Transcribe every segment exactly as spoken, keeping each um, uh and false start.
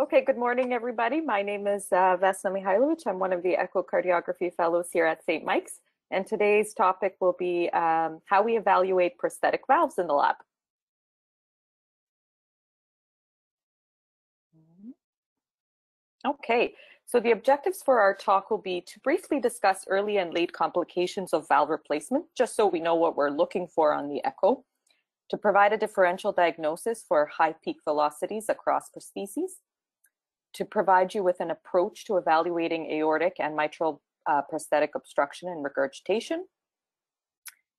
Okay, good morning, everybody. My name is uh, Vesna Mihailovic. I'm one of the echocardiography fellows here at Saint Mike's, and today's topic will be um, how we evaluate prosthetic valves in the lab. Okay, so the objectives for our talk will be to briefly discuss early and late complications of valve replacement, just so we know what we're looking for on the echo, to provide a differential diagnosis for high peak velocities across prostheses, to provide you with an approach to evaluating aortic and mitral uh, prosthetic obstruction and regurgitation,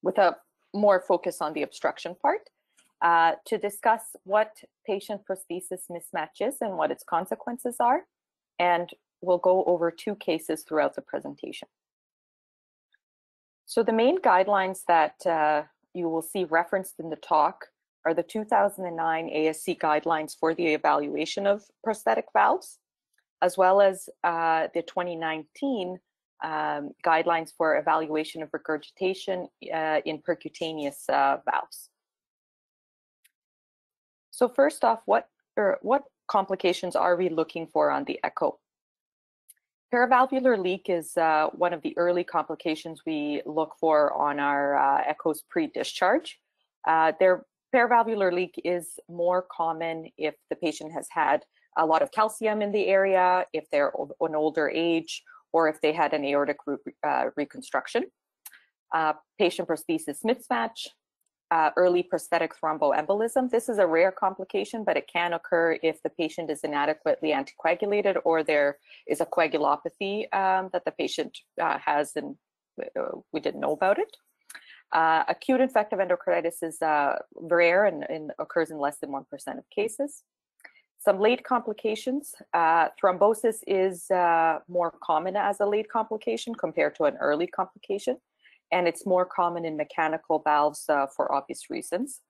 with a more focus on the obstruction part, uh, to discuss what patient prosthesis mismatch is and what its consequences are, and we'll go over two cases throughout the presentation. So the main guidelines that uh, you will see referenced in the talk are the two thousand nine A S C guidelines for the evaluation of prosthetic valves, as well as uh, the twenty nineteen um, guidelines for evaluation of regurgitation uh, in percutaneous uh, valves. So first off, what, or what complications are we looking for on the echo? Paravalvular leak is uh, one of the early complications we look for on our uh, echoes pre-discharge. Uh, their paravalvular leak is more common if the patient has had a lot of calcium in the area, if they're an older age, or if they had an aortic re uh, reconstruction. Uh, patient prosthesis mismatch, uh, early prosthetic thromboembolism. This is a rare complication, but it can occur if the patient is inadequately anticoagulated or there is a coagulopathy um, that the patient uh, has and we didn't know about it. Uh, acute infective endocarditis is uh, rare and, and occurs in less than one percent of cases. Some late complications. Uh, thrombosis is uh, more common as a late complication compared to an early complication, and it's more common in mechanical valves uh, for obvious reasons.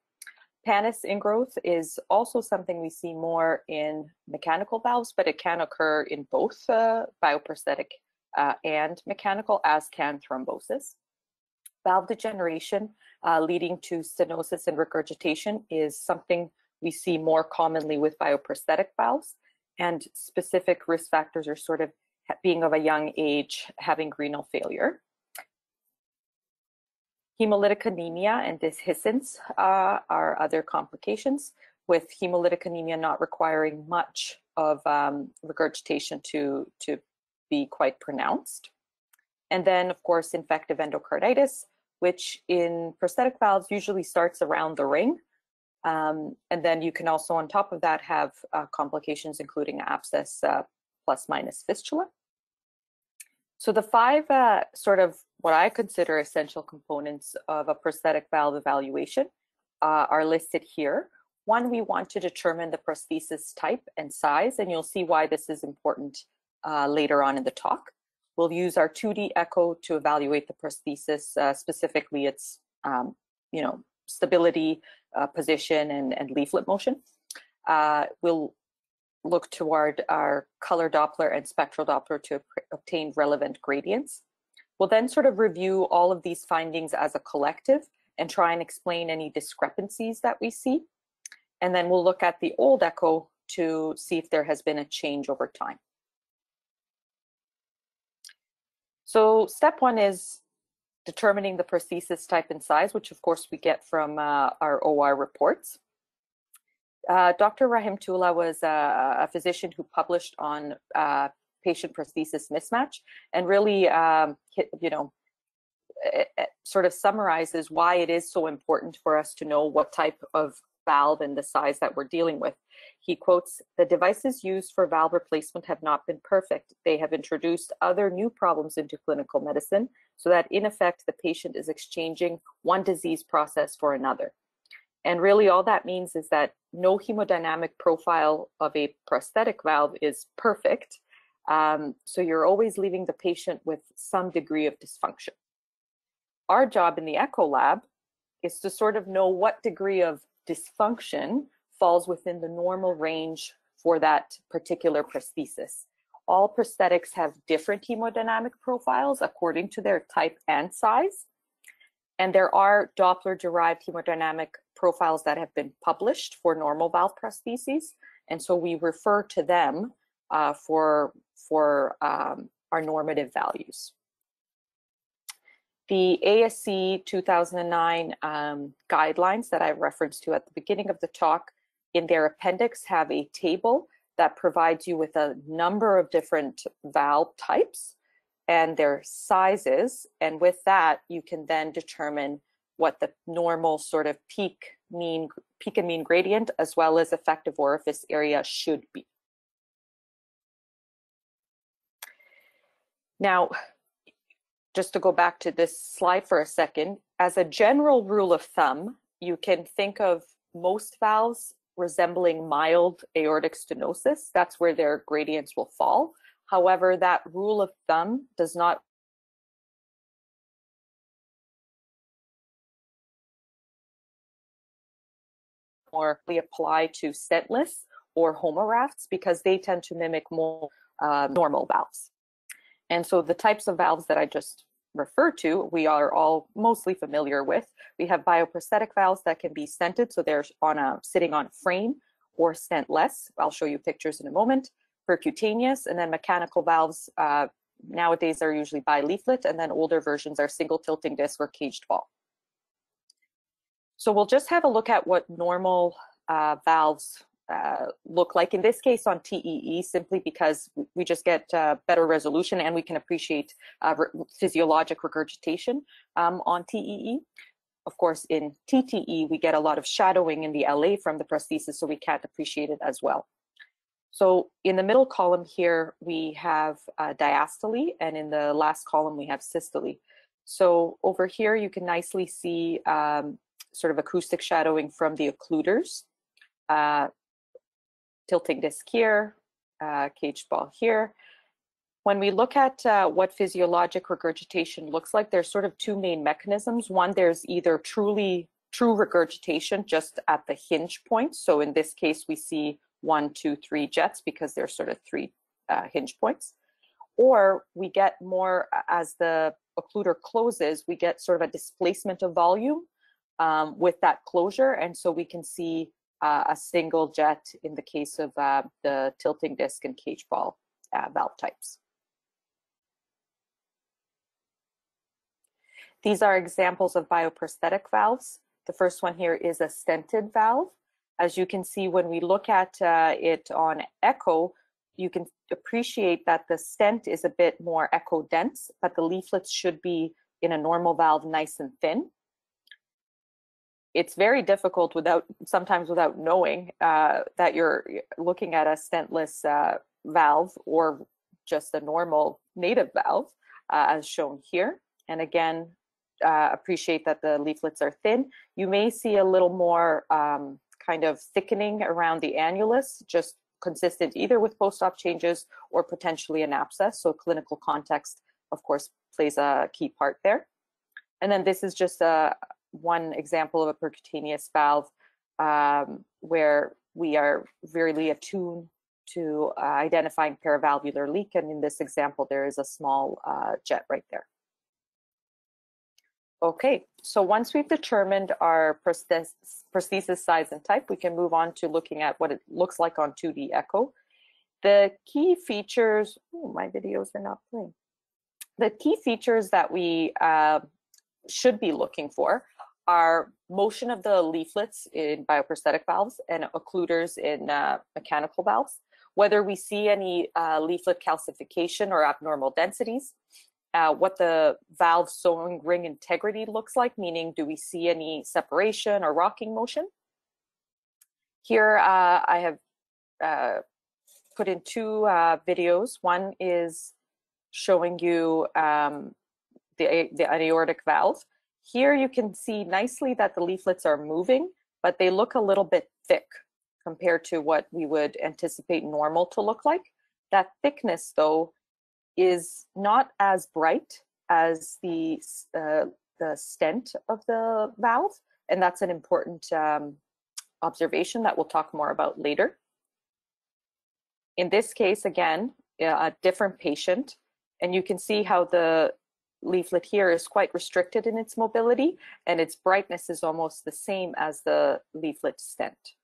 Panis ingrowth is also something we see more in mechanical valves, but it can occur in both uh, bioprosthetic uh, and mechanical, as can thrombosis. Valve degeneration uh, leading to stenosis and regurgitation is something we see more commonly with bioprosthetic valves, and specific risk factors are sort of being of a young age, having renal failure. Hemolytic anemia and dehiscence uh, are other complications, with hemolytic anemia not requiring much of um, regurgitation to, to be quite pronounced. And then, of course, infective endocarditis, which in prosthetic valves usually starts around the ring. Um, and then you can also, on top of that, have uh, complications including abscess uh, plus minus fistula. So the five uh, sort of what I consider essential components of a prosthetic valve evaluation uh, are listed here. One, we want to determine the prosthesis type and size, and you'll see why this is important uh, later on in the talk. We'll use our two D echo to evaluate the prosthesis, uh, specifically its um, you know, stability, uh, position, and, and leaflet motion. Uh, we'll look toward our color Doppler and spectral Doppler to obtain relevant gradients. We'll then sort of review all of these findings as a collective and try and explain any discrepancies that we see. And then we'll look at the old echo to see if there has been a change over time. So step one is determining the prosthesis type and size, which of course we get from uh, our O R reports. Uh, Doctor Rahim Tula was a, a physician who published on uh, patient prosthesis mismatch, and really, um, you know, it, it sort of summarizes why it is so important for us to know what type of valve and the size that we're dealing with. He quotes, "The devices used for valve replacement have not been perfect. They have introduced other new problems into clinical medicine, so that in effect, the patient is exchanging one disease process for another." And really all that means is that no hemodynamic profile of a prosthetic valve is perfect. Um, so you're always leaving the patient with some degree of dysfunction. Our job in the echo lab is to sort of know what degree of dysfunction falls within the normal range for that particular prosthesis. All prosthetics have different hemodynamic profiles according to their type and size. And there are Doppler-derived hemodynamic profiles that have been published for normal valve prostheses, And so we refer to them uh, for, for um, our normative values. The A S C two thousand nine um, guidelines that I referenced to at the beginning of the talk, in their appendix, have a table that provides you with a number of different valve types and their sizes. And with that, you can then determine what the normal sort of peak mean, peak and mean gradient, as well as effective orifice area, should be. Now, just to go back to this slide for a second, as a general rule of thumb, you can think of most valves resembling mild aortic stenosis. That's where their gradients will fall. However, that rule of thumb does not or apply to stentless or homorafts, because they tend to mimic more uh, normal valves. And so the types of valves that I just referred to, we are all mostly familiar with. We have bioprosthetic valves that can be stented, so they're on a, sitting on a frame, or stentless. I'll show you pictures in a moment. Percutaneous, and then mechanical valves uh, nowadays are usually bi-leaflet, and then older versions are single tilting disc or caged ball. So we'll just have a look at what normal uh, valves Uh, look like, in this case on T E E, simply because we just get uh, better resolution and we can appreciate uh, re physiologic regurgitation um, on T E E. Of course, in T T E, we get a lot of shadowing in the L A from the prosthesis, so we can't appreciate it as well. So in the middle column here, we have uh, diastole, and in the last column, we have systole. So over here, you can nicely see um, sort of acoustic shadowing from the occluders. Uh, Tilting disc here, uh, cage ball here. When we look at uh, what physiologic regurgitation looks like, there's sort of two main mechanisms. One, there's either truly true regurgitation just at the hinge point. So in this case, we see one, two, three jets because there's sort of three uh, hinge points. Or we get more, as the occluder closes, we get sort of a displacement of volume um, with that closure. And so we can see Uh, a single jet in the case of uh, the tilting disc and cage ball uh, valve types. These are examples of bioprosthetic valves. The first one here is a stented valve. As you can see, when we look at uh, it on echo, you can appreciate that the stent is a bit more echo dense, but the leaflets should be, in a normal valve, nice and thin. It's very difficult without, sometimes without knowing uh, that you're looking at a stentless uh, valve or just a normal native valve uh, as shown here. And again, uh, appreciate that the leaflets are thin. You may see a little more um, kind of thickening around the annulus, just consistent either with post-op changes or potentially an abscess. So clinical context, of course, plays a key part there. And then this is just a, one example of a percutaneous valve um, where we are really attuned to uh, identifying paravalvular leak, and in this example there is a small uh, jet right there. Okay, so once we've determined our prosthes prosthesis size and type, we can move on to looking at what it looks like on two D echo. The key features, oh, my videos are not playing. The key features that we uh, should be looking for are motion of the leaflets in bioprosthetic valves and occluders in uh, mechanical valves, whether we see any uh, leaflet calcification or abnormal densities, uh, what the valve sewing ring integrity looks like, meaning do we see any separation or rocking motion. Here uh, I have uh, put in two uh, videos. One is showing you um, the, the aortic valve. Here you can see nicely that the leaflets are moving, but they look a little bit thick compared to what we would anticipate normal to look like. That thickness, though, is not as bright as the, uh, the stent of the valve, and that's an important um, observation that we'll talk more about later. In this case, again, a different patient, and you can see how the leaflet here is quite restricted in its mobility, and its brightness is almost the same as the leaflet stent.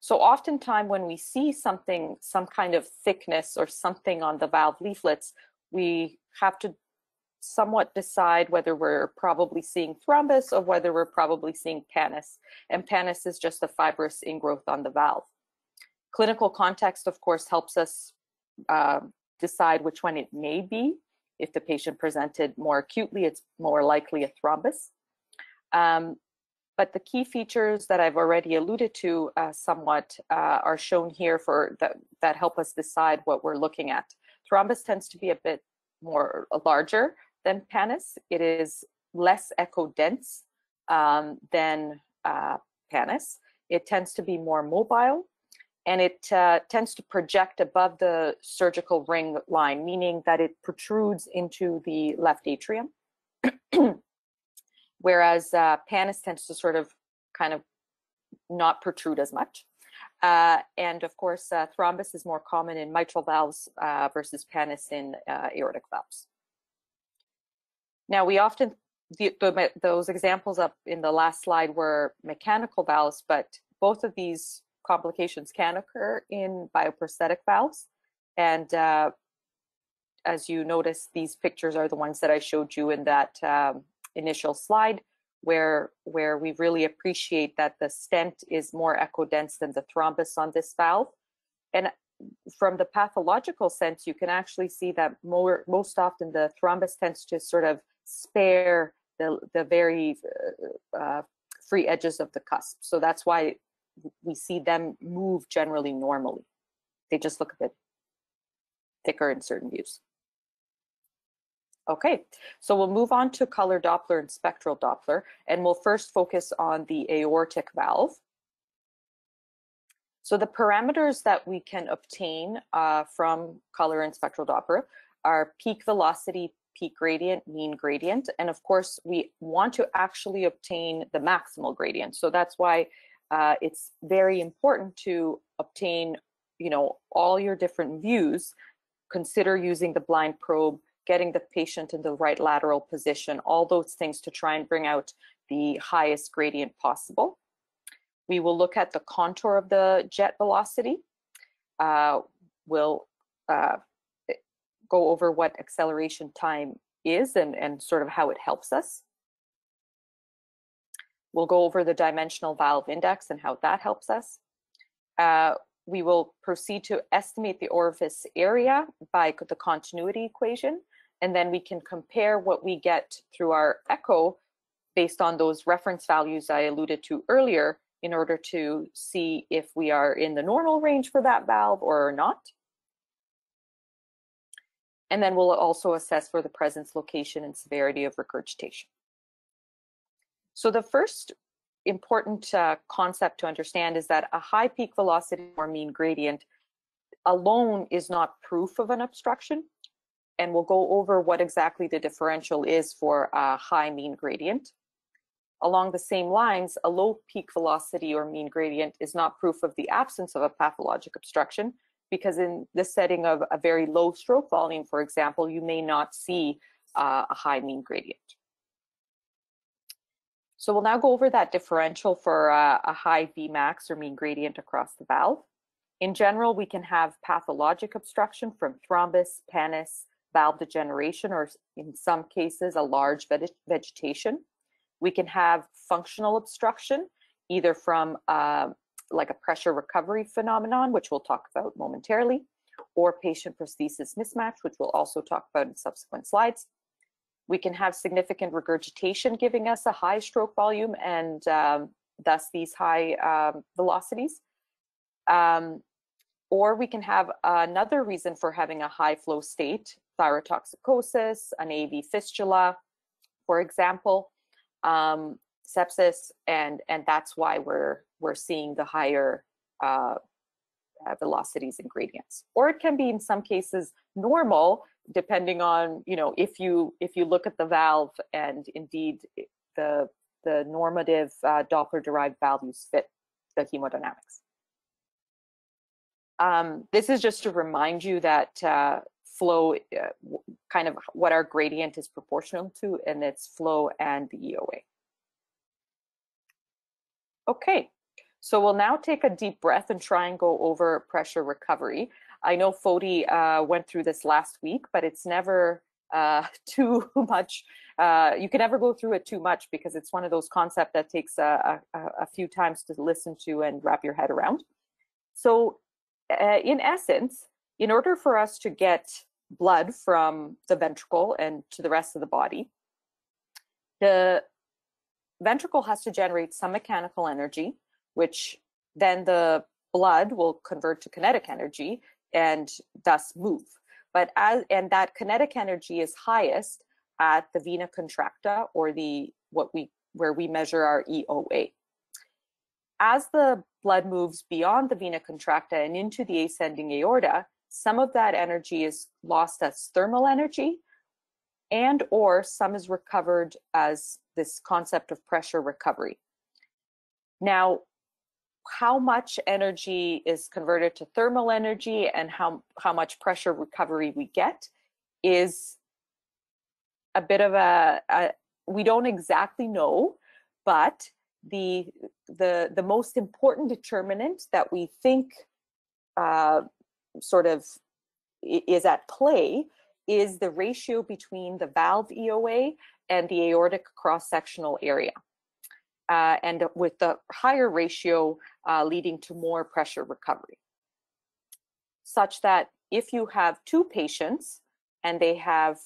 So oftentimes when we see something, some kind of thickness or something on the valve leaflets, we have to somewhat decide whether we're probably seeing thrombus or whether we're probably seeing pannus. And pannus is just a fibrous ingrowth on the valve. Clinical context, of course, helps us uh, decide which one it may be. If the patient presented more acutely, it's more likely a thrombus. Um, but the key features that I've already alluded to uh, somewhat uh, are shown here for the, that help us decide what we're looking at. Thrombus tends to be a bit more larger than pannus. It is less echo-dense um, than uh, pannus. It tends to be more mobile, and it uh, tends to project above the surgical ring line, meaning that it protrudes into the left atrium, whereas uh, pannus tends to sort of kind of not protrude as much. Uh, and of course, uh, thrombus is more common in mitral valves uh, versus pannus in uh, aortic valves. Now, we often, the, the, those examples up in the last slide were mechanical valves, but both of these complications can occur in bioprosthetic valves. And uh, as you notice, these pictures are the ones that I showed you in that um, initial slide, where where we really appreciate that the stent is more echo-dense than the thrombus on this valve. And from the pathological sense, you can actually see that more, most often the thrombus tends to sort of spare the, the very uh, free edges of the cusp. So that's why we see them move generally normally. They just look a bit thicker in certain views. Okay, so we'll move on to color Doppler and spectral Doppler, and we'll first focus on the aortic valve. So the parameters that we can obtain uh, from color and spectral Doppler are peak velocity, peak gradient, mean gradient, and of course we want to actually obtain the maximal gradient. So that's why uh, it's very important to obtain, you know, all your different views. Consider using the blind probe, getting the patient in the right lateral position, all those things to try and bring out the highest gradient possible. We will look at the contour of the jet velocity. Uh, we'll uh, go over what acceleration time is and, and sort of how it helps us. We'll go over the dimensional valve index and how that helps us. Uh, we will proceed to estimate the orifice area by the continuity equation. And then we can compare what we get through our echo based on those reference values I alluded to earlier in order to see if we are in the normal range for that valve or not. And then we'll also assess for the presence, location, and severity of regurgitation. So the first important uh, concept to understand is that a high peak velocity or mean gradient alone is not proof of an obstruction. And we'll go over what exactly the differential is for a high mean gradient. Along the same lines, a low peak velocity or mean gradient is not proof of the absence of a pathologic obstruction, because in the setting of a very low stroke volume, for example, you may not see uh, a high mean gradient. So we'll now go over that differential for uh, a high Vmax or mean gradient across the valve. In general, we can have pathologic obstruction from thrombus, pannus, valve degeneration, or in some cases, a large vegetation. We can have functional obstruction, either from uh, like a pressure recovery phenomenon, which we'll talk about momentarily, or patient prosthesis mismatch, which we'll also talk about in subsequent slides. We can have significant regurgitation giving us a high stroke volume and um, thus these high um, velocities. Um, or we can have another reason for having a high flow state, thyrotoxicosis, an A V fistula, for example, um, sepsis, and, and that's why we're, we're seeing the higher uh, uh, velocities and gradients. Or it can be in some cases normal, depending on, you know, if you if you look at the valve and indeed the the normative uh, Doppler-derived values fit the hemodynamics. Um, this is just to remind you that uh, flow, uh, kind of what our gradient is proportional to, and it's flow and the E O A. Okay, So we'll now take a deep breath and try and go over pressure recovery. I know Foti uh, went through this last week, but it's never uh, too much. Uh, you can never go through it too much because it's one of those concepts that takes a, a, a few times to listen to and wrap your head around. So uh, in essence, in order for us to get blood from the ventricle and to the rest of the body, the ventricle has to generate some mechanical energy, which then the blood will convert to kinetic energy and thus move. But as, and that kinetic energy is highest at the vena contracta, or the what we where we measure our E O A. As the blood moves beyond the vena contracta and into the ascending aorta, some of that energy is lost as thermal energy, and or some is recovered as this concept of pressure recovery. Now, how much energy is converted to thermal energy and how, how much pressure recovery we get is a bit of a, a we don't exactly know, but the, the, the most important determinant that we think uh, sort of is at play is the ratio between the valve E O A and the aortic cross-sectional area. Uh, and with the higher ratio uh, leading to more pressure recovery, such that if you have two patients and they have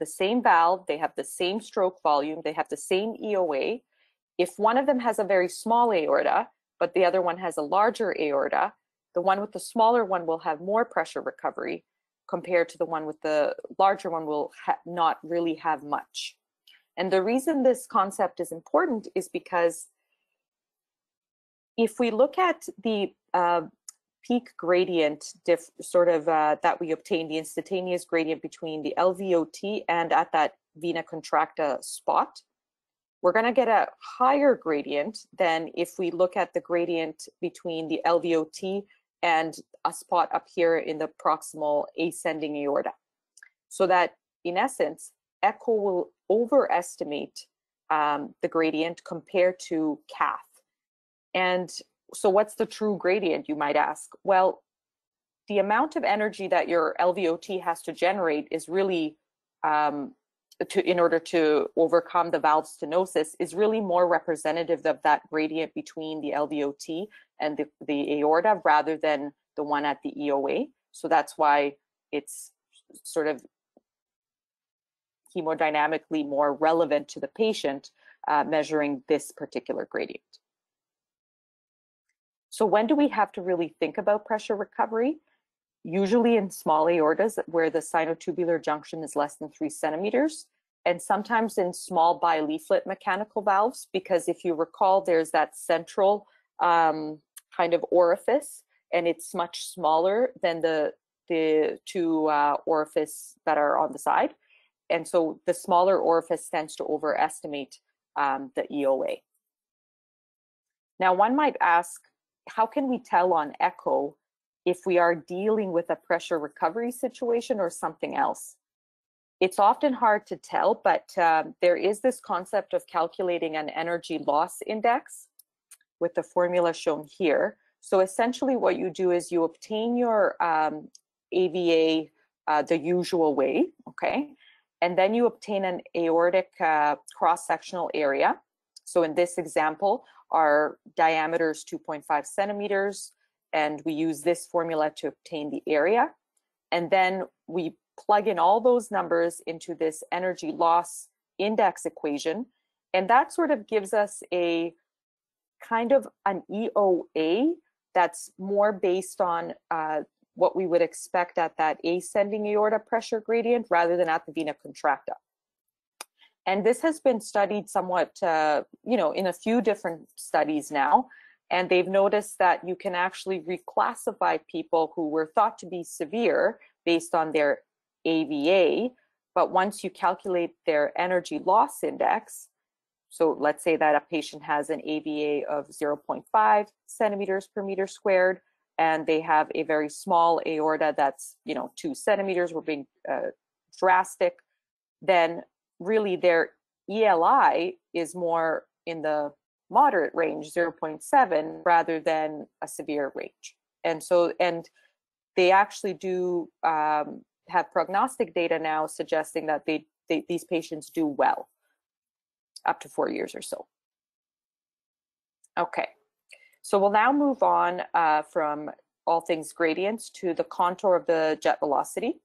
the same valve, they have the same stroke volume, they have the same E O A, if one of them has a very small aorta, but the other one has a larger aorta, the one with the smaller one will have more pressure recovery compared to the one with the larger one will ha- not really have much. And the reason this concept is important is because if we look at the uh, peak gradient diff, sort of uh, that we obtain, the instantaneous gradient between the L V O T and at that vena contracta spot, we're gonna get a higher gradient than if we look at the gradient between the L V O T and a spot up here in the proximal ascending aorta. So that in essence, echo will overestimate um, the gradient compared to cath. And so what's the true gradient, you might ask? Well, the amount of energy that your L V O T has to generate is really, um, to, in order to overcome the valve stenosis, is really more representative of that gradient between the L V O T and the, the aorta rather than the one at the E O A. So that's why it's sort of hemodynamically more relevant to the patient uh, measuring this particular gradient. So when do we have to really think about pressure recovery? Usually in small aortas where the sinotubular junction is less than three centimeters, and sometimes in small bileaflet mechanical valves, because if you recall, there's that central um, kind of orifice, and it's much smaller than the, the two uh, orifices that are on the side. And so the smaller orifice tends to overestimate um, the E O A. Now, one might ask, how can we tell on echo if we are dealing with a pressure recovery situation or something else? It's often hard to tell, but um, there is this concept of calculating an energy loss index with the formula shown here. So essentially what you do is you obtain your um, A V A uh, the usual way, okay? And then you obtain an aortic uh, cross-sectional area. So in this example, our diameter is two point five centimeters, and we use this formula to obtain the area. And then we plug in all those numbers into this energy loss index equation. And that sort of gives us a kind of an E O A that's more based on uh, what we would expect at that ascending aorta pressure gradient rather than at the vena contracta. And this has been studied somewhat, uh, you know, in a few different studies now, and they've noticed that you can actually reclassify people who were thought to be severe based on their A V A, but once you calculate their energy loss index, so let's say that a patient has an A V A of zero point five centimeters per meter squared, and they have a very small aorta that's, you know, two centimeters, we're being uh, drastic, then really their E L I is more in the moderate range, zero point seven, rather than a severe range. And so, and they actually do um, have prognostic data now suggesting that they, they these patients do well up to four years or so. Okay, so we'll now move on uh, from all things gradients to the contour of the jet velocity.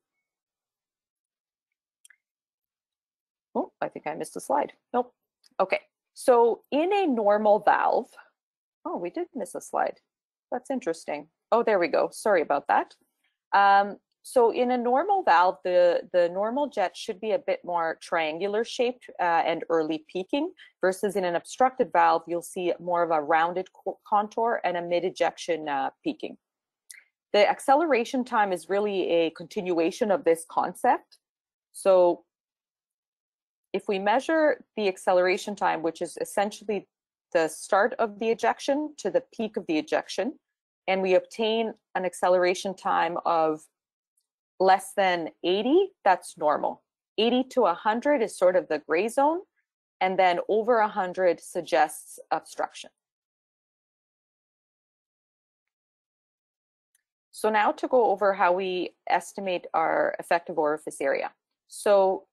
Oh, I think I missed a slide. Nope. Okay, so in a normal valve, oh, we did miss a slide. That's interesting. Oh, there we go. Sorry about that. Um, so in a normal valve, the, the normal jet should be a bit more triangular shaped uh, and early peaking, versus in an obstructed valve, you'll see more of a rounded contour and a mid-ejection uh, peaking. The acceleration time is really a continuation of this concept. So if we measure the acceleration time, which is essentially the start of the ejection to the peak of the ejection, and we obtain an acceleration time of less than eighty, that's normal. eighty to one hundred is sort of the gray zone, and then over one hundred suggests obstruction. So now to go over how we estimate our effective orifice area. So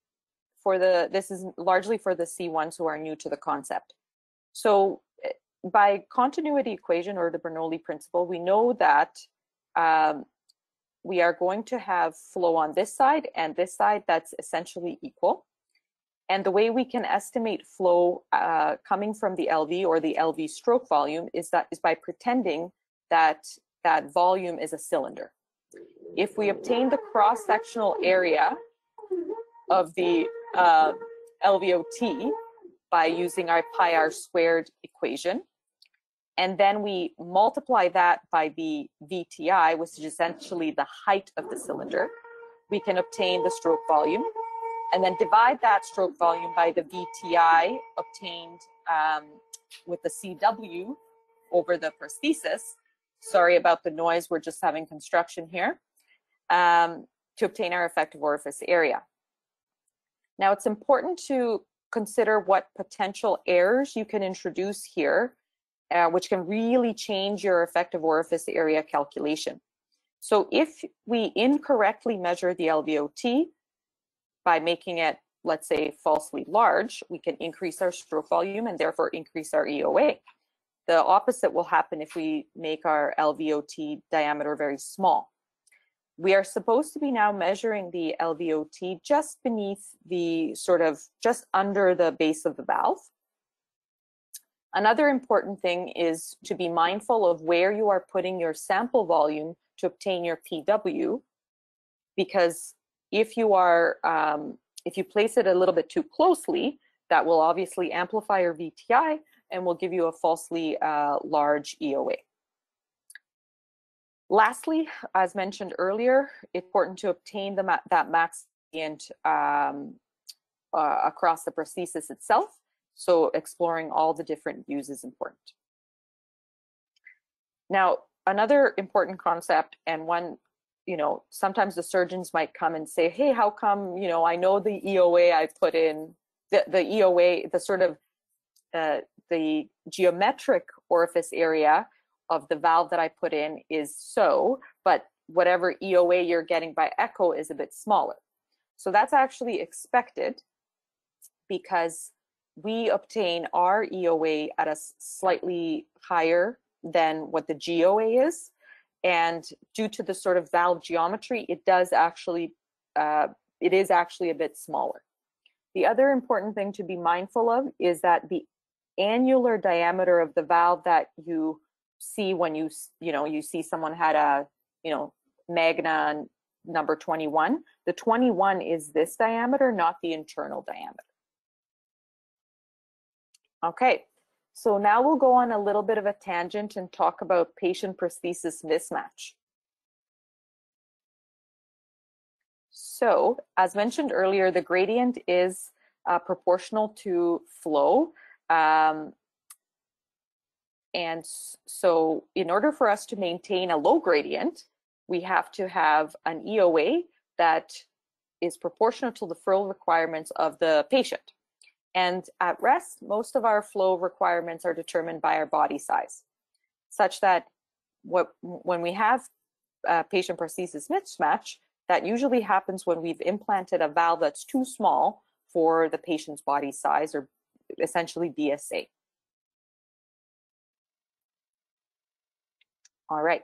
for the, this is largely for the C ones who are new to the concept. So by continuity equation or the Bernoulli principle, we know that um, we are going to have flow on this side and this side that's essentially equal. And the way we can estimate flow uh, coming from the L V or the L V stroke volume is that is by pretending that that volume is a cylinder. If we obtain the cross-sectional area of the uh, L V O T by using our pi r squared equation, and then we multiply that by the V T I, which is essentially the height of the cylinder, we can obtain the stroke volume, and then divide that stroke volume by the V T I obtained um, with the C W over the prosthesis. Sorry about the noise, we're just having construction here, um, to obtain our effective orifice area. Now it's important to consider what potential errors you can introduce here, uh, which can really change your effective orifice area calculation. So if we incorrectly measure the L V O T by making it, let's say, falsely large, we can increase our stroke volume and therefore increase our E O A. The opposite will happen if we make our L V O T diameter very small. We are supposed to be now measuring the L V O T just beneath the sort of just under the base of the valve. Another important thing is to be mindful of where you are putting your sample volume to obtain your P W, because if you are um, if you place it a little bit too closely, that will obviously amplify your V T I and will give you a falsely uh, large E O A. Lastly, as mentioned earlier, it's important to obtain the ma that max gradient um, uh, across the prosthesis itself. So exploring all the different views is important. Now, another important concept, and one, you know, sometimes the surgeons might come and say, "Hey, how come, you know, I know the E O A I put in, the, the E O A, the sort of uh, the geometric orifice area of the valve that I put in is so, but whatever E O A you're getting by echo is a bit smaller." So that's actually expected, because we obtain our E O A at a slightly higher than what the G O A is. And due to the sort of valve geometry, it does actually, uh, it is actually a bit smaller. The other important thing to be mindful of is that the annular diameter of the valve that you see when you, you know, you see someone had a, you know, Magna number twenty-one, the twenty-one is this diameter, not the internal diameter. Okay, so now we'll go on a little bit of a tangent and talk about patient prosthesis mismatch. So, as mentioned earlier, the gradient is uh, proportional to flow. Um, And so in order for us to maintain a low gradient, we have to have an E O A that is proportional to the flow requirements of the patient. And at rest, most of our flow requirements are determined by our body size, such that what, when we have uh, patient prosthesis mismatch, that usually happens when we've implanted a valve that's too small for the patient's body size, or essentially B S A. All right,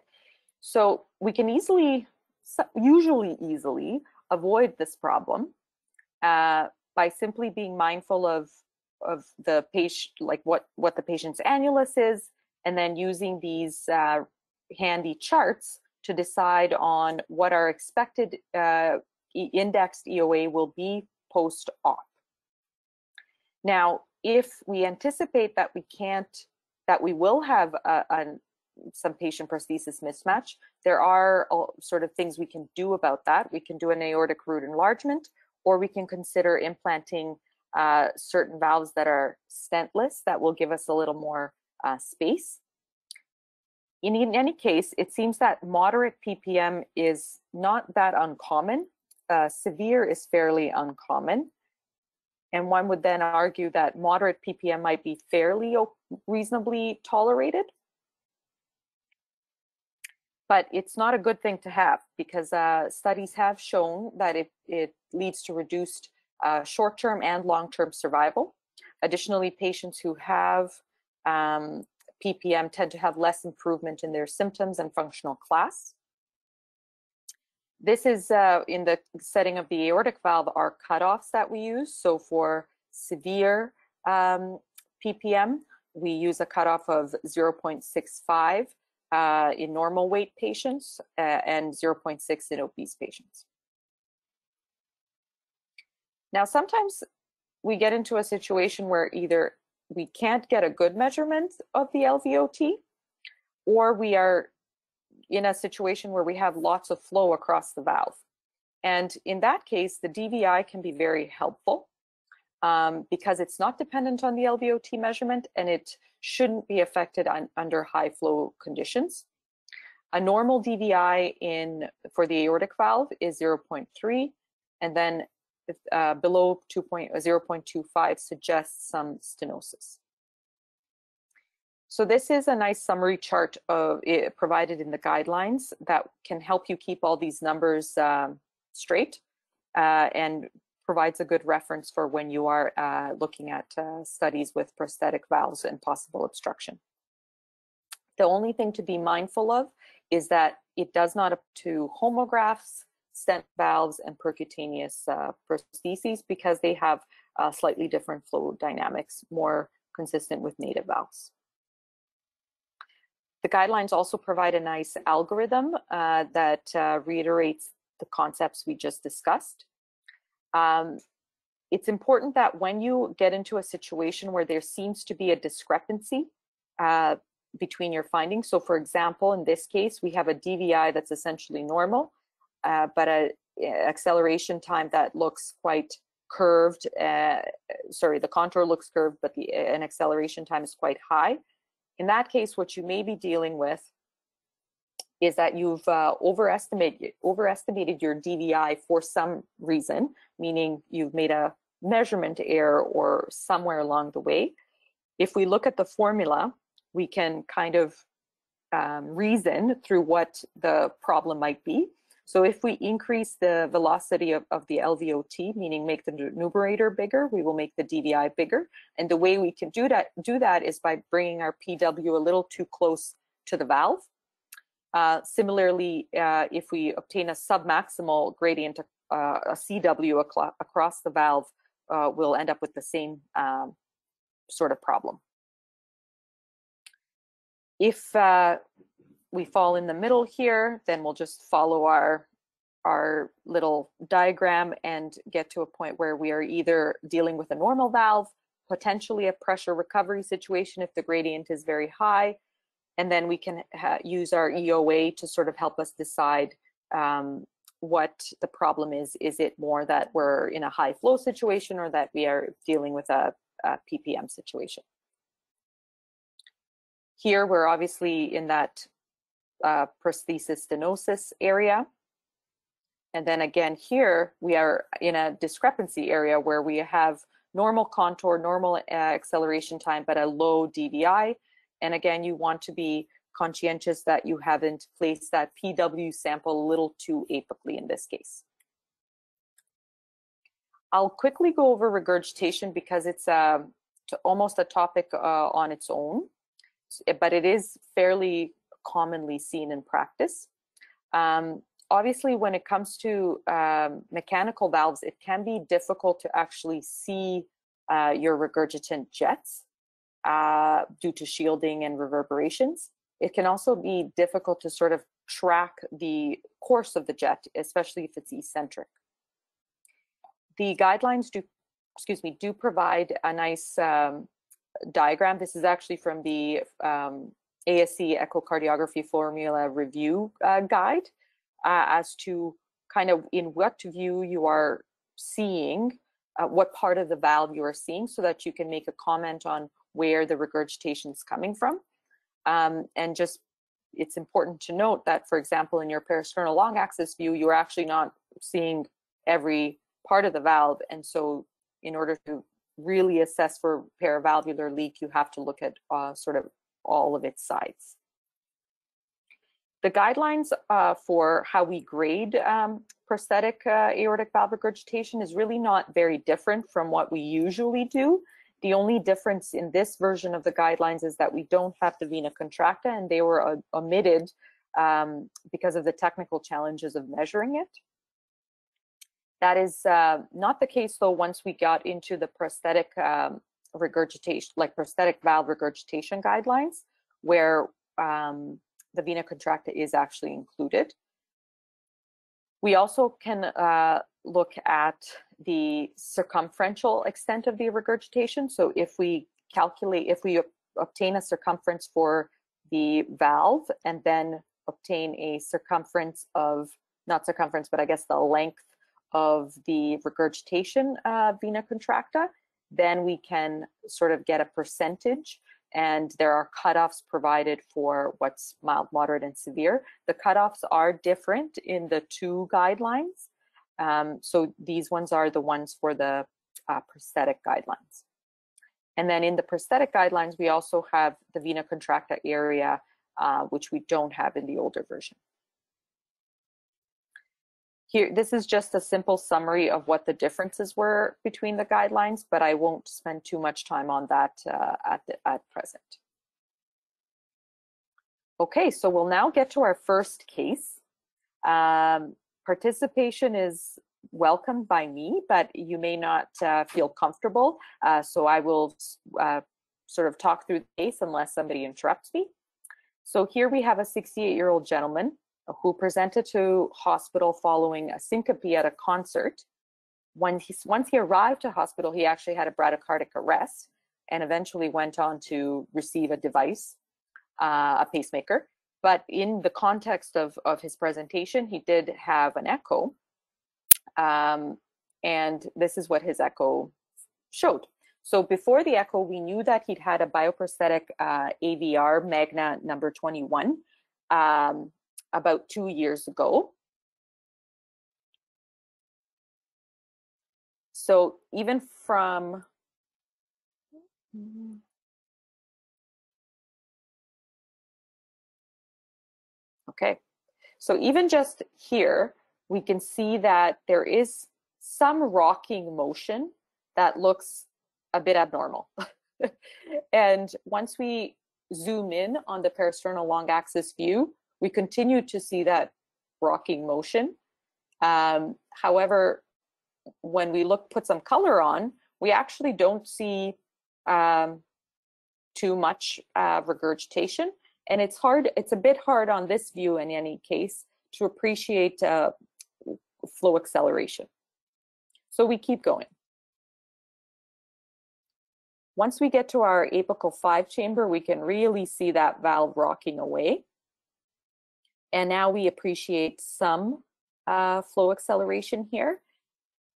so we can easily, usually easily, avoid this problem uh, by simply being mindful of of the patient, like what what the patient's annulus is, and then using these uh, handy charts to decide on what our expected uh, indexed E O A will be post-op. Now, if we anticipate that we can't, that we will have a, a some patient prosthesis mismatch, there are all sort of things we can do about that. We can do an aortic root enlargement, or we can consider implanting uh, certain valves that are stentless that will give us a little more uh, space. In, in any case, it seems that moderate P P M is not that uncommon. Uh, severe is fairly uncommon. And one would then argue that moderate P P M might be fairly reasonably tolerated. But it's not a good thing to have, because uh, studies have shown that it, it leads to reduced uh, short-term and long-term survival. Additionally, patients who have um, P P M tend to have less improvement in their symptoms and functional class. This is uh, in the setting of the aortic valve, our cutoffs that we use. So for severe um, P P M, we use a cutoff of zero point six five. Uh, in normal weight patients uh, and zero point six in obese patients. Now, sometimes we get into a situation where either we can't get a good measurement of the L V O T, or we are in a situation where we have lots of flow across the valve. And in that case, the D V I can be very helpful um, because it's not dependent on the L V O T measurement, and it shouldn't be affected on, under high flow conditions. A normal D V I in for the aortic valve is zero point three, and then uh, below zero point two five suggests some stenosis. So this is a nice summary chart of it provided in the guidelines that can help you keep all these numbers uh, straight uh, and provides a good reference for when you are uh, looking at uh, studies with prosthetic valves and possible obstruction. The only thing to be mindful of is that it does not apply to homografts, stent valves, and percutaneous uh, prostheses, because they have uh, slightly different flow dynamics, more consistent with native valves. The guidelines also provide a nice algorithm uh, that uh, reiterates the concepts we just discussed. Um, it's important that when you get into a situation where there seems to be a discrepancy uh, between your findings, so for example, in this case, we have a D V I that's essentially normal, uh, but an acceleration time that looks quite curved, uh, sorry, the contour looks curved, but the, an acceleration time is quite high. In that case, what you may be dealing with is that you've uh, overestimated, overestimated your D V I for some reason, meaning you've made a measurement error or somewhere along the way. If we look at the formula, we can kind of um, reason through what the problem might be. So if we increase the velocity of, of the L V O T, meaning make the numerator bigger, we will make the D V I bigger. And the way we can do that, do that is by bringing our P W a little too close to the valve. Uh, similarly, uh, if we obtain a submaximal gradient, uh, a C W across the valve, uh, we'll end up with the same um, sort of problem. If uh, we fall in the middle here, then we'll just follow our, our little diagram and get to a point where we are either dealing with a normal valve, potentially a pressure recovery situation if the gradient is very high, and then we can use our E O A to sort of help us decide um, what the problem is. Is it more that we're in a high flow situation, or that we are dealing with a, a P P M situation? Here, we're obviously in that uh, prosthesis stenosis area. And then again here, we are in a discrepancy area where we have normal contour, normal uh, acceleration time, but a low D V I. And again, you want to be conscientious that you haven't placed that P W sample a little too apically in this case. I'll quickly go over regurgitation because it's uh, to almost a topic uh, on its own, but it is fairly commonly seen in practice. Um, obviously, when it comes to um, mechanical valves, it can be difficult to actually see uh, your regurgitant jets uh, due to shielding and reverberations. It can also be difficult to sort of track the course of the jet, especially if it's eccentric. The guidelines do, excuse me, do provide a nice um, diagram. This is actually from the um, A S C echocardiography formula review uh, guide uh, as to kind of in what view you are seeing, uh, what part of the valve you are seeing, so that you can make a comment on where the regurgitation is coming from. Um, and just, it's important to note that, for example, in your peristernal long axis view, you're actually not seeing every part of the valve. And so in order to really assess for paravalvular leak, you have to look at uh, sort of all of its sides. The guidelines uh, for how we grade um, prosthetic uh, aortic valve regurgitation is really not very different from what we usually do. The only difference in this version of the guidelines is that we don't have the vena contracta, and they were uh, omitted um, because of the technical challenges of measuring it. That is uh, not the case, though, once we got into the prosthetic um, regurgitation, like prosthetic valve regurgitation guidelines, where um, the vena contracta is actually included. We also can uh, look at the circumferential extent of the regurgitation. So if we calculate, if we obtain a circumference for the valve and then obtain a circumference of, not circumference, but I guess the length of the regurgitation uh, vena contracta, then we can sort of get a percentage, and there are cutoffs provided for what's mild, moderate, and severe. The cutoffs are different in the two guidelines. Um, so these ones are the ones for the uh, prosthetic guidelines. And then in the prosthetic guidelines, we also have the vena contracta area, uh, which we don't have in the older version. Here, this is just a simple summary of what the differences were between the guidelines, but I won't spend too much time on that uh, at, the, at present. Okay, so we'll now get to our first case. Um, Participation is welcomed by me, but you may not uh, feel comfortable. Uh, so I will uh, sort of talk through the case unless somebody interrupts me. So here we have a sixty-eight-year-old gentleman who presented to hospital following a syncope at a concert. When he, once he arrived to hospital, he actually had a bradycardic arrest and eventually went on to receive a device, uh, a pacemaker. But in the context of, of his presentation, he did have an echo. Um, and this is what his echo showed. So before the echo, we knew that he'd had a bioprosthetic uh, A V R Magna number twenty-one um, about two years ago. So even from... Okay, so even just here, we can see that there is some rocking motion that looks a bit abnormal. And once we zoom in on the peristernal long axis view, we continue to see that rocking motion. Um, however, when we look, put some color on, we actually don't see um, too much uh, regurgitation. And it's hard, it's a bit hard on this view in any case to appreciate uh, flow acceleration. So we keep going. Once we get to our apical five chamber, we can really see that valve rocking away. And now we appreciate some uh, flow acceleration here.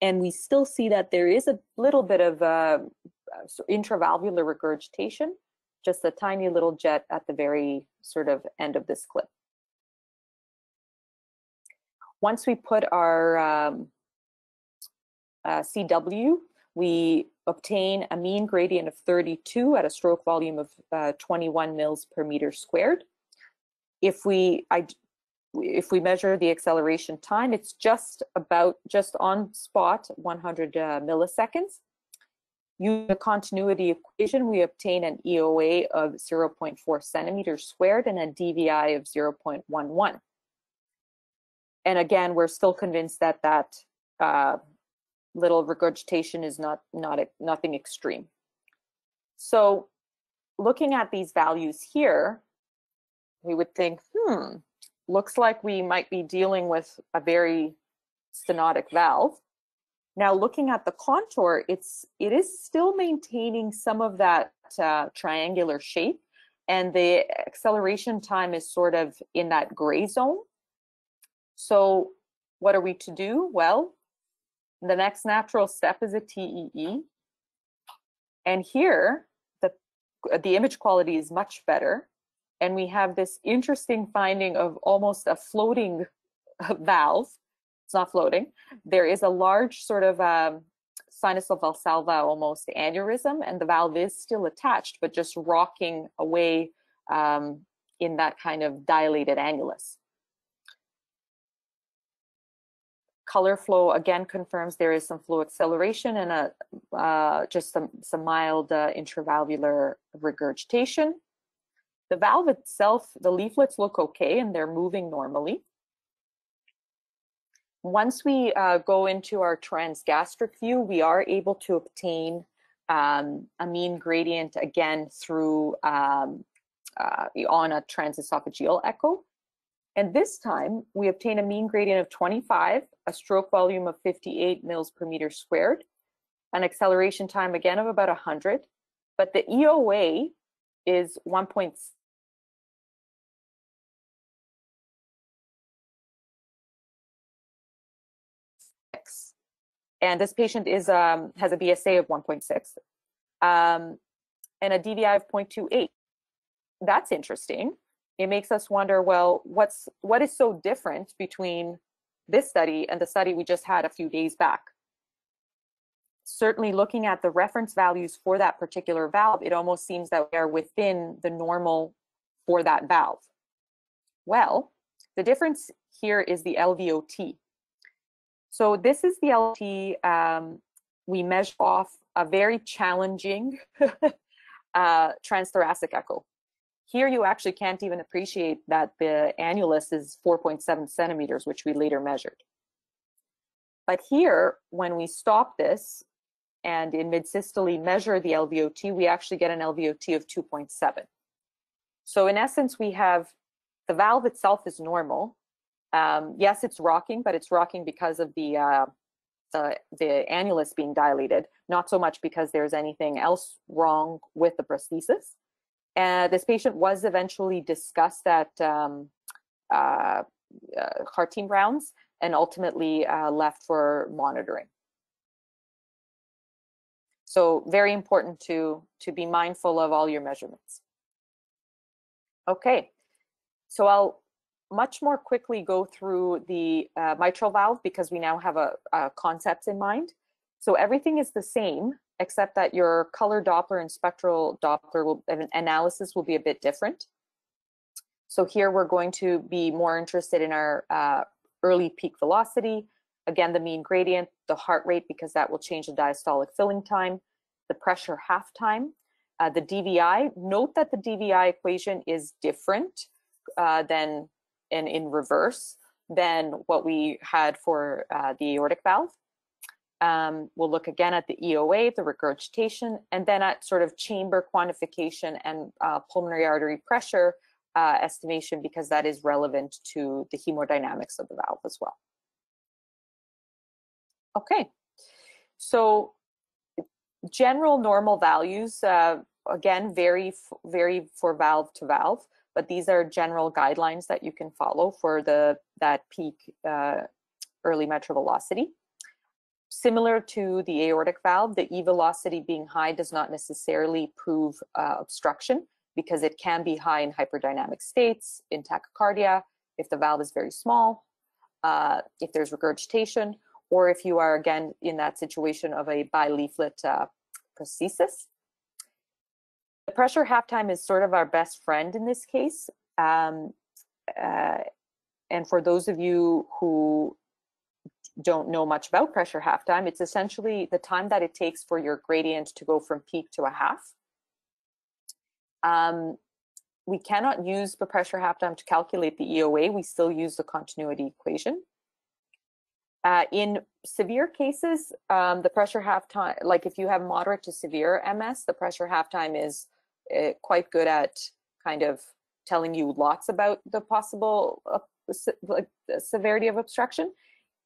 And we still see that there is a little bit of uh, intravalvular regurgitation, just a tiny little jet at the very sort of end of this clip. Once we put our um, uh, C W, we obtain a mean gradient of thirty-two at a stroke volume of uh, twenty-one mils per meter squared. If we I, if we measure the acceleration time, it's just about just on spot one hundred uh, milliseconds. Using the continuity equation, we obtain an E O A of zero point four centimeters squared and a D V I of zero point one one. And again, we're still convinced that that uh, little regurgitation is not not a, nothing extreme. So, looking at these values here, we would think, hmm, looks like we might be dealing with a very stenotic valve. Now, looking at the contour, it's it is still maintaining some of that uh, triangular shape, and the acceleration time is sort of in that gray zone. So, what are we to do? Well, the next natural step is a T E E, and here the the image quality is much better, and we have this interesting finding of almost a floating valve. It's not floating. There is a large sort of um, sinusal valsalva almost aneurysm, and the valve is still attached, but just rocking away um, in that kind of dilated annulus. Color flow again confirms there is some flow acceleration and a, uh, just some, some mild uh, intravalvular regurgitation. The valve itself, the leaflets look okay and they're moving normally. Once we uh, go into our transgastric view, we are able to obtain um, a mean gradient again through um, uh, on a transesophageal echo. And this time, we obtain a mean gradient of twenty-five, a stroke volume of fifty-eight mils per meter squared, an acceleration time again of about one hundred, but the E O A is one point six. And this patient is um, has a B S A of one point six um, and a D V I of zero point two eight. That's interesting. It makes us wonder, well, what's what is so different between this study and the study we just had a few days back? Certainly looking at the reference values for that particular valve, it almost seems that we are within the normal for that valve. Well, the difference here is the L V O T. So this is the L V O T um, we measure off a very challenging uh, transthoracic echo. Here you actually can't even appreciate that the annulus is four point seven centimeters, which we later measured. But here, when we stop this and in mid-systole measure the L V O T, we actually get an L V O T of two point seven. So in essence, we have the valve itself is normal. Um, yes, it's rocking, but it's rocking because of the, uh, the, the annulus being dilated, not so much because there's anything else wrong with the prosthesis. Uh, this patient was eventually discussed at um, uh, uh, heart team rounds and ultimately uh, left for monitoring. So very important to, to be mindful of all your measurements. Okay, so I'll much more quickly go through the uh, mitral valve because we now have a, a concepts in mind. So everything is the same, except that your color Doppler and spectral Doppler will, analysis will be a bit different. So here we're going to be more interested in our uh, early peak velocity, again the mean gradient, the heart rate because that will change the diastolic filling time, the pressure half time, uh, the D V I. Note that the D V I equation is different uh, than and in reverse than what we had for uh, the aortic valve. Um, we'll look again at the E O A, the regurgitation, and then at sort of chamber quantification and uh, pulmonary artery pressure uh, estimation because that is relevant to the hemodynamics of the valve as well. Okay, so general normal values, uh, again, vary, vary for valve to valve, but these are general guidelines that you can follow for the that peak uh, early mitral velocity. Similar to the aortic valve, the E velocity being high does not necessarily prove uh, obstruction because it can be high in hyperdynamic states, in tachycardia, if the valve is very small, uh, if there's regurgitation, or if you are again in that situation of a bi-leaflet uh, prosthesis. The pressure halftime is sort of our best friend in this case. Um, uh, and for those of you who don't know much about pressure halftime, it's essentially the time that it takes for your gradient to go from peak to a half. Um, we cannot use the pressure halftime to calculate the E O A. We still use the continuity equation. Uh, in severe cases, um, the pressure halftime, like if you have moderate to severe M S, the pressure halftime is uh, quite good at kind of telling you lots about the possible uh, se like the severity of obstruction.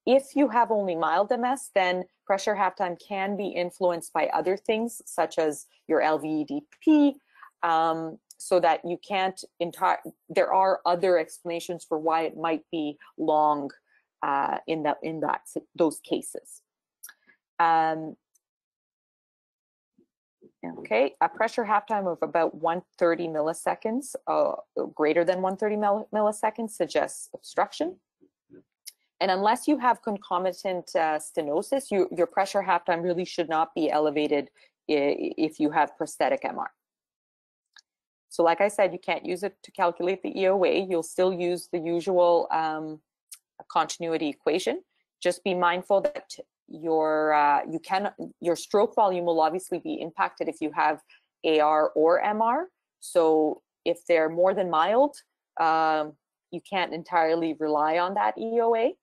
If you have only mild M S, then pressure halftime can be influenced by other things, such as your L V E D P, um, so that you can't entire. There are other explanations for why it might be long uh, in that in that those cases. Um, okay, a pressure halftime of about one hundred thirty milliseconds, uh, greater than one hundred thirty milliseconds, suggests obstruction. And unless you have concomitant uh, stenosis, you, your pressure halftime really should not be elevated if you have prosthetic M R. So like I said, you can't use it to calculate the E O A. You'll still use the usual um, continuity equation. Just be mindful that your, uh, you can, your stroke volume will obviously be impacted if you have A R or M R. So if they're more than mild, um, you can't entirely rely on that E O A.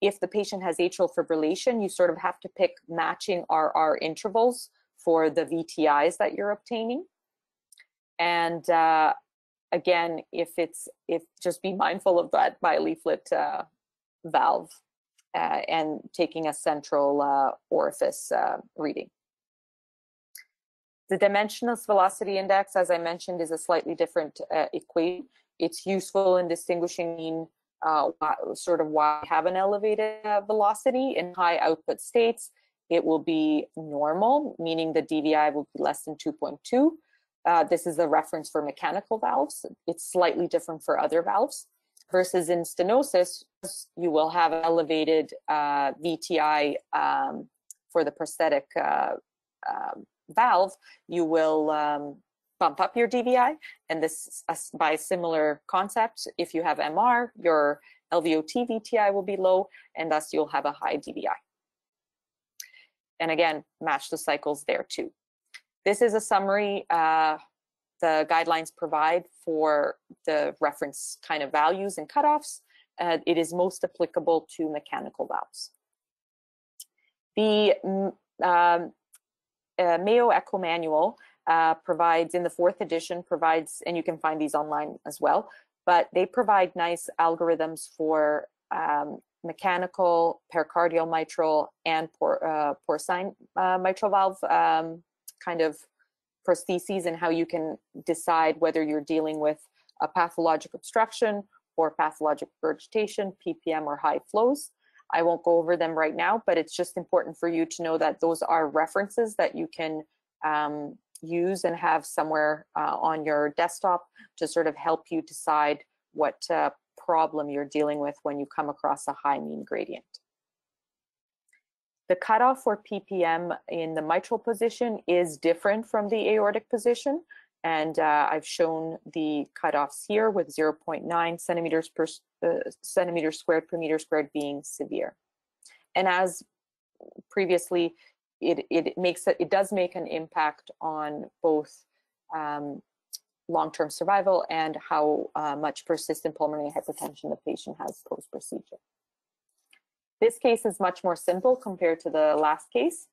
If the patient has atrial fibrillation, you sort of have to pick matching R R intervals for the V T Is that you're obtaining. And uh, again, if it's, if just be mindful of that bileaflet uh, valve uh, and taking a central uh, orifice uh, reading. The dimensionless velocity index, as I mentioned, is a slightly different uh, equation. It's useful in distinguishing uh, sort of why we have an elevated uh, velocity. In high output states, it will be normal, meaning the D V I will be less than two point two. Uh, this is the reference for mechanical valves. It's slightly different for other valves. Versus in stenosis, you will have elevated uh, V T I um, for the prosthetic uh, uh, valve. You will um, bump up your D V I, and this uh, by similar concept, if you have M R, your L V O T V T I will be low, and thus you'll have a high D V I. And again, match the cycles there too. This is a summary uh, the guidelines provide for the reference kind of values and cutoffs. Uh, it is most applicable to mechanical valves. The um, uh, Mayo Echo Manual Uh, provides in the fourth edition provides, and you can find these online as well, but they provide nice algorithms for um, mechanical, pericardial mitral, and por uh, porcine uh, mitral valve um, kind of prostheses, and how you can decide whether you're dealing with a pathologic obstruction or pathologic regurgitation, P P M, or high flows. I won't go over them right now, but it's just important for you to know that those are references that you can um, use and have somewhere uh, on your desktop to sort of help you decide what uh, problem you're dealing with when you come across a high mean gradient. The cutoff for P P M in the mitral position is different from the aortic position, and uh, I've shown the cutoffs here with zero point nine centimeters per uh, centimeter squared per meter squared being severe. And as previously, It, it makes it, it does make an impact on both um, long-term survival and how uh, much persistent pulmonary hypertension the patient has post-procedure. This case is much more simple compared to the last case.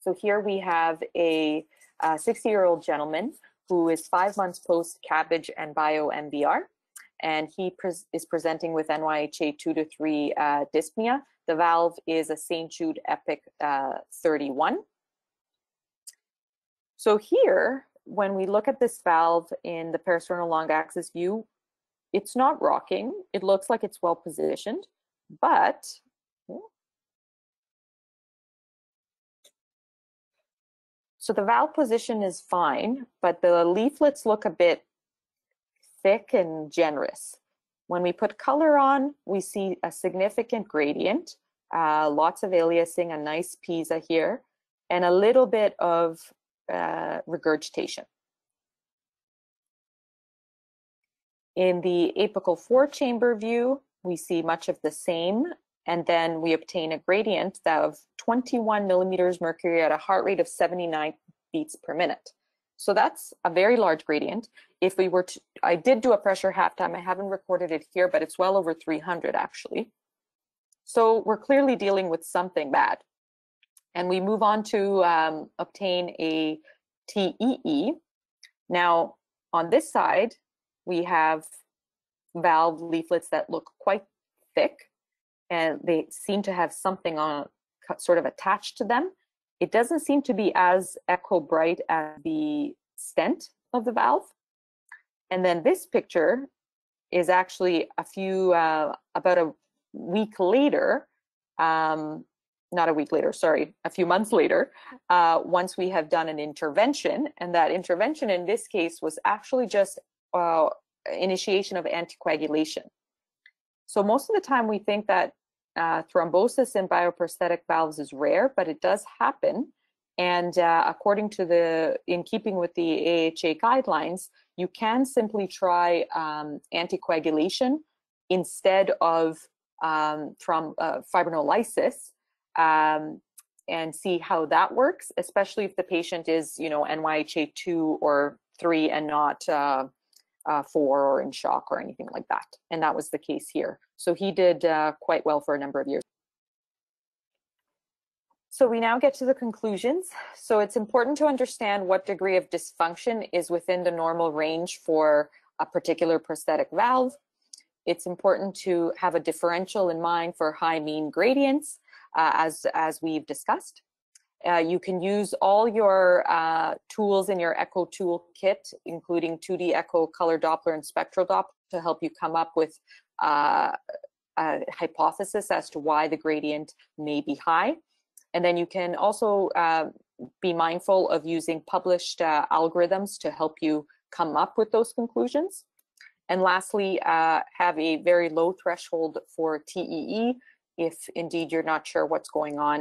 So here we have a sixty-year-old gentleman who is five months post-cabbage and bio M B R, and he pre is presenting with N Y H A two to three uh, dyspnea. The valve is a Saint Jude Epic uh, thirty-one. So here, when we look at this valve in the parasternal long axis view, it's not rocking. It looks like it's well positioned, but so the valve position is fine, but the leaflets look a bit thick and generous. When we put color on, we see a significant gradient uh, lots of aliasing, a nice pizza here, and a little bit of uh, regurgitation. In the apical four-chamber view, we see much of the same, and then we obtain a gradient of twenty-one millimeters mercury at a heart rate of seventy-nine beats per minute. So that's a very large gradient. If we were to, I did do a pressure halftime, I haven't recorded it here, but it's well over three hundred actually. So we're clearly dealing with something bad. And we move on to um, obtain a T E E. Now, on this side, we have valve leaflets that look quite thick, and they seem to have something on sort of attached to them. It doesn't seem to be as echo bright as the stent of the valve. And then this picture is actually a few, uh, about a week later, um, not a week later, sorry, a few months later, uh, once we have done an intervention. And that intervention in this case was actually just Uh, initiation of anticoagulation. So most of the time we think that uh, thrombosis in bioprosthetic valves is rare, but it does happen. And uh, according to the, in keeping with the A H A guidelines, you can simply try um, anticoagulation instead of um, from uh, fibrinolysis um, and see how that works, especially if the patient is, you know, N Y H A two or three and not uh, Uh, for or in shock or anything like that. And that was the case here. So he did uh, quite well for a number of years. So we now get to the conclusions. So it's important to understand what degree of dysfunction is within the normal range for a particular prosthetic valve. It's important to have a differential in mind for high mean gradients, uh, as, as we've discussed. Uh, you can use all your uh, tools in your echo tool kit, including two D echo, color Doppler, and spectral Doppler, to help you come up with uh, a hypothesis as to why the gradient may be high. And then you can also uh, be mindful of using published uh, algorithms to help you come up with those conclusions. And lastly, uh, have a very low threshold for T E E if indeed you're not sure what's going on,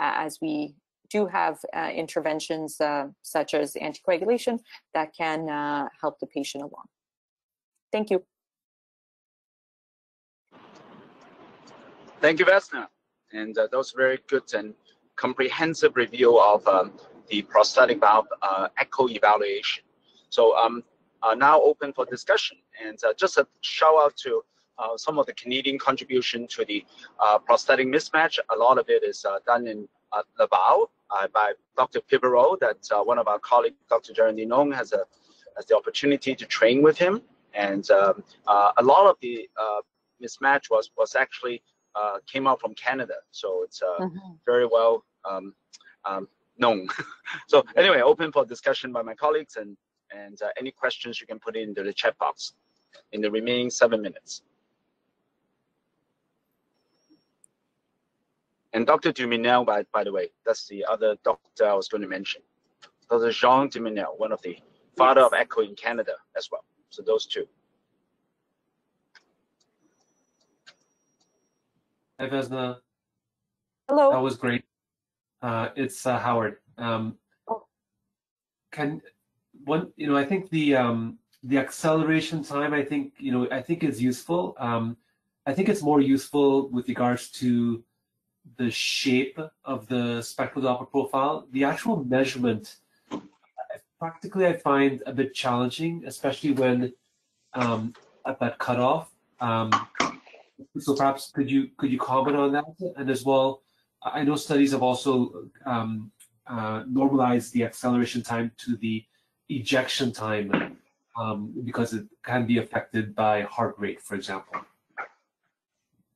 uh, as we do have uh, interventions uh, such as anticoagulation that can uh, help the patient along. Thank you. Thank you, Vesna. And uh, that was very good and comprehensive review of um, the prosthetic valve uh, echo evaluation. So um, uh, now open for discussion, and uh, just a shout out to uh, some of the Canadian contribution to the uh, prosthetic mismatch. A lot of it is uh, done in Uh, Laval uh, by Doctor Pibarot, that uh, one of our colleagues, Doctor Gerardine Ng, has, a, has the opportunity to train with him. And um, uh, a lot of the uh, mismatch was, was actually uh, came out from Canada. So it's uh, mm-hmm. very well um, um, known. So anyway, open for discussion by my colleagues, and, and uh, any questions you can put into the chat box in the remaining seven minutes. And Doctor Dumesnil, by, by the way, that's the other doctor I was going to mention. Doctor Jean Dumesnil, one of the father yes. of echo in Canada as well. So those two. Hi, Vesna. Hello. That was great. Uh, it's uh, Howard. Um, oh. Can one? You know, I think the um, the acceleration time, I think you know, I think is useful. Um, I think it's more useful with regards to the shape of the spectral Doppler profile. The actual measurement, practically, I find a bit challenging, especially when um, at that cutoff. Um, so perhaps could you could you comment on that? And as well, I know studies have also um, uh, normalized the acceleration time to the ejection time um, because it can be affected by heart rate, for example.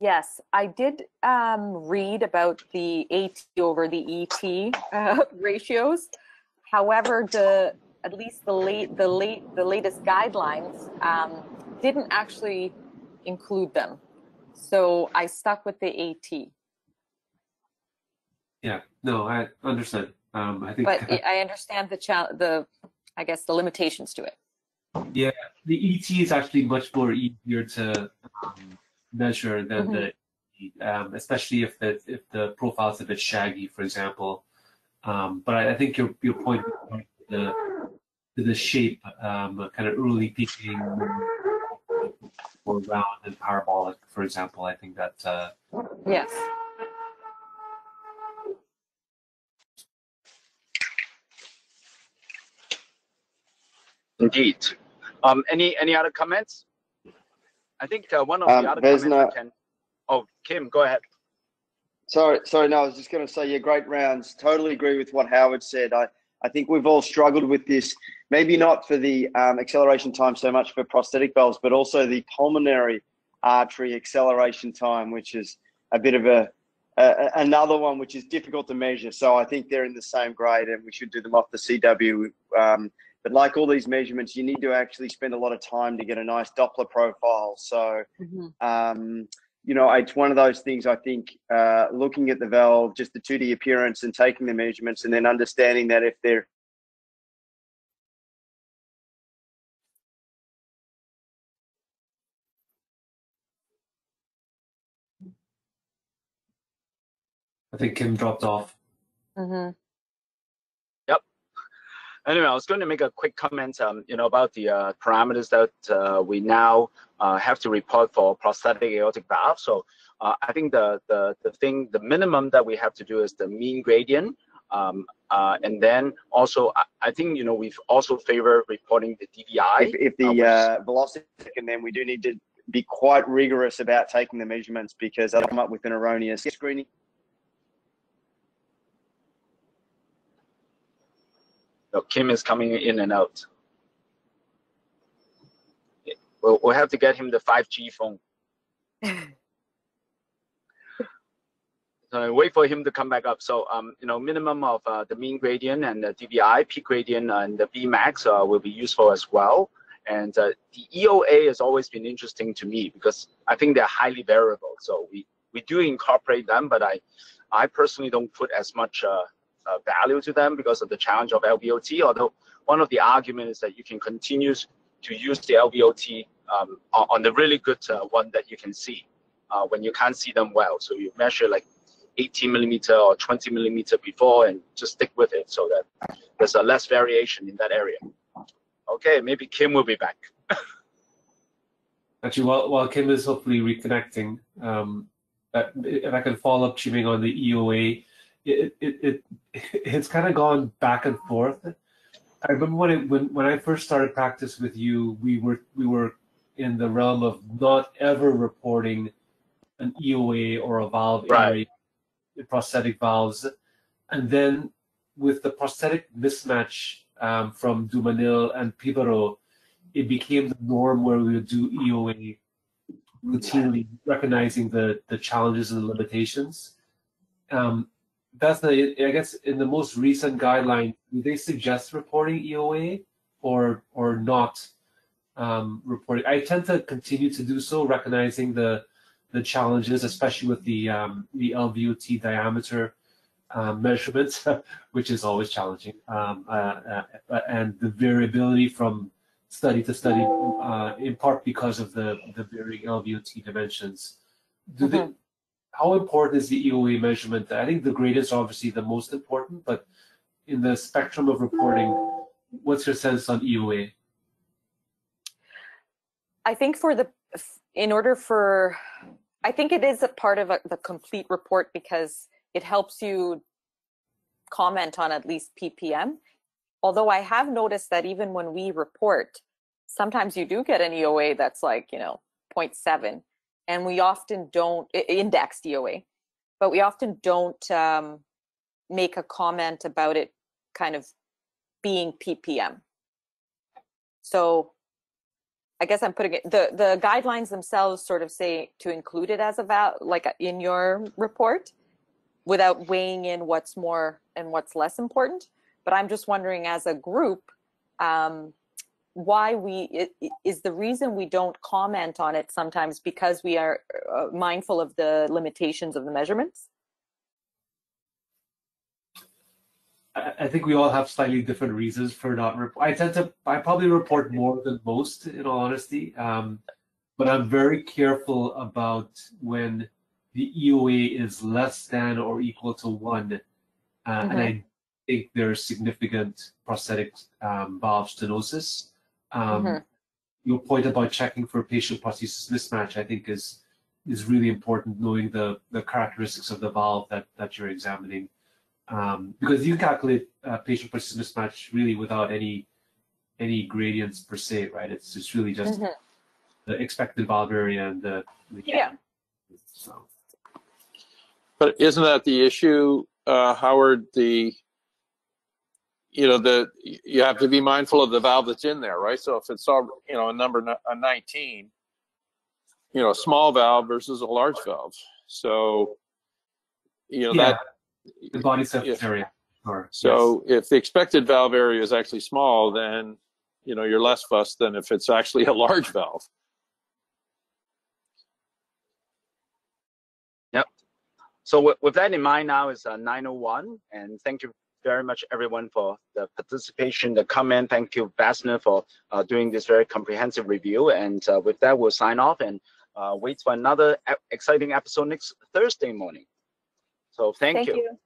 Yes, I did um, read about the AT over the E T uh, ratios. However, the at least the late the late the latest guidelines um, didn't actually include them, so I stuck with the A T. Yeah, no, I understand. Um, I think, but I understand the chal the I guess the limitations to it. Yeah, the E T is actually much more easier to Um, measure than mm-hmm. the um, especially if the if the profile's a bit shaggy, for example. Um, but I, I think your your point to the to the shape, um, kind of early peaking or round and parabolic, for example. I think that uh, yes. Indeed. Um, any any other comments? I think uh, one of um, the other Vesna, comments I can. Oh, Kim, go ahead. Sorry, sorry. No, I was just going to say, yeah, great rounds. Totally agree with what Howard said. I I think we've all struggled with this. Maybe not for the um, acceleration time so much for prosthetic valves, but also the pulmonary artery acceleration time, which is a bit of a, a another one which is difficult to measure. So I think they're in the same grade, and we should do them off the C W. Um, But like all these measurements, you need to actually spend a lot of time to get a nice Doppler profile. So, mm-hmm. um, you know, it's one of those things, I think, uh, looking at the valve, just the two D appearance and taking the measurements and then understanding that if they're I think Kim dropped off. Mm-hmm. Anyway, I was going to make a quick comment, um, you know, about the uh, parameters that uh, we now uh, have to report for prosthetic aortic valve. So uh, I think the, the the thing, the minimum that we have to do is the mean gradient, um, uh, and then also I, I think you know we've also favor reporting the D V I. If, if the uh, which, uh, velocity, and then we do need to be quite rigorous about taking the measurements because they'll come up with an erroneous screening. No, Kim is coming in and out. We'll, we'll have to get him the five G phone. So I wait for him to come back up. So, um, you know, minimum of uh, the mean gradient and the D V I, peak gradient and the Vmax uh, will be useful as well. And uh, the E O A has always been interesting to me because I think they're highly variable. So we, we do incorporate them, but I, I personally don't put as much uh, Uh, value to them because of the challenge of L V O T, although one of the arguments is that you can continue to use the L V O T um, on the really good uh, one that you can see uh, when you can't see them well. So you measure like eighteen millimeter or twenty millimeter before and just stick with it so that there's a less variation in that area. Okay, maybe Kim will be back. Actually, while, while Kim is hopefully reconnecting, um, if I can follow up, Chiming, on the E O A, It, it it it's kind of gone back and forth. I remember when it, when when I first started practice with you, we were we were in the realm of not ever reporting an E O A or a valve area, right. Prosthetic valves, and then with the prosthetic mismatch um, from Dumesnil and Pibarot, it became the norm where we would do E O A routinely, recognizing the the challenges and the limitations. Um, That's the, I guess, in the most recent guideline, do they suggest reporting E O A or or not um, reporting? I tend to continue to do so, recognizing the the challenges, especially with the um, the L V O T diameter uh, measurements, which is always challenging, um, uh, uh, and the variability from study to study, uh, in part because of the the varying L V O T dimensions. Do mm-hmm. they? How important is the E O A measurement? I think the grade is obviously the most important, but in the spectrum of reporting, what's your sense on E O A? I think for the, in order for, I think it is a part of a, the complete report because it helps you comment on at least P P M. Although I have noticed that even when we report, sometimes you do get an E O A that's like, you know, zero point seven. And we often don't index E O A, but we often don't um, make a comment about it kind of being P P M. So I guess I'm putting it, the, the guidelines themselves sort of say to include it as a val, like a, in your report without weighing in what's more and what's less important. But I'm just wondering as a group, um, why we it, is the reason we don't comment on it sometimes because we are uh, mindful of the limitations of the measurements. I, I think we all have slightly different reasons for not report. I tend to I probably report more than most, in all honesty, um, but I'm very careful about when the E O A is less than or equal to one. Uh, mm-hmm. And I think there's significant prosthetic um, valve stenosis. Um, mm-hmm. Your point about checking for patient prosthesis mismatch, I think, is is really important, knowing the, the characteristics of the valve that, that you're examining. Um, because you calculate uh, patient prosthesis mismatch really without any any gradients per se, right? It's just really just mm-hmm. the expected valve area and the, the yeah. So. But isn't that the issue, uh, Howard? The you know the you have to be mindful of the valve that's in there, right? So if it's you know a number a nineteen, you know, a small valve versus a large valve, so you know yeah. that the body surface area. Or, so yes. if the expected valve area is actually small, then you know you're less fussed than if it's actually a large valve. So with that in mind, now is nine oh one, and thank you very much, everyone, for the participation, the comment. Thank you, Vesna, for uh, doing this very comprehensive review. And uh, with that, we'll sign off and uh, wait for another exciting episode next Thursday morning. So thank, thank you. you.